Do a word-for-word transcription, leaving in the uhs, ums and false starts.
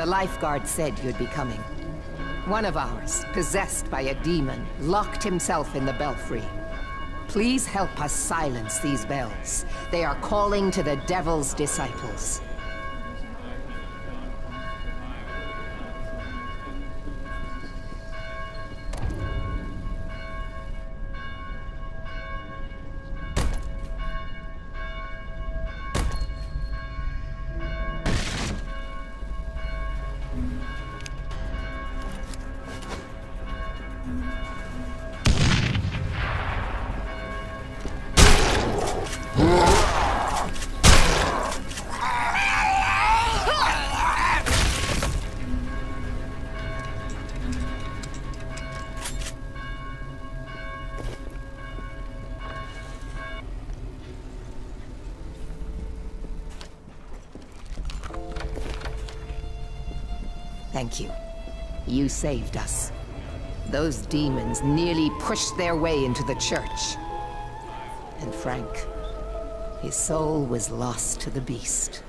The lifeguard said you'd be coming. One of ours, possessed by a demon, locked himself in the belfry. Please help us silence these bells. They are calling to the devil's disciples. Thank you. You saved us. Those demons nearly pushed their way into the church. And Frank, his soul was lost to the beast.